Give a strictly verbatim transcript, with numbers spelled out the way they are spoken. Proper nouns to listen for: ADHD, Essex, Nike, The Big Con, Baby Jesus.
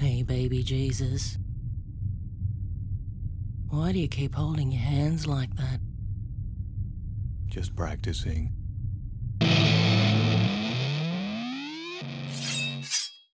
Hey, baby Jesus. Why do you keep holding your hands like that? Just practicing.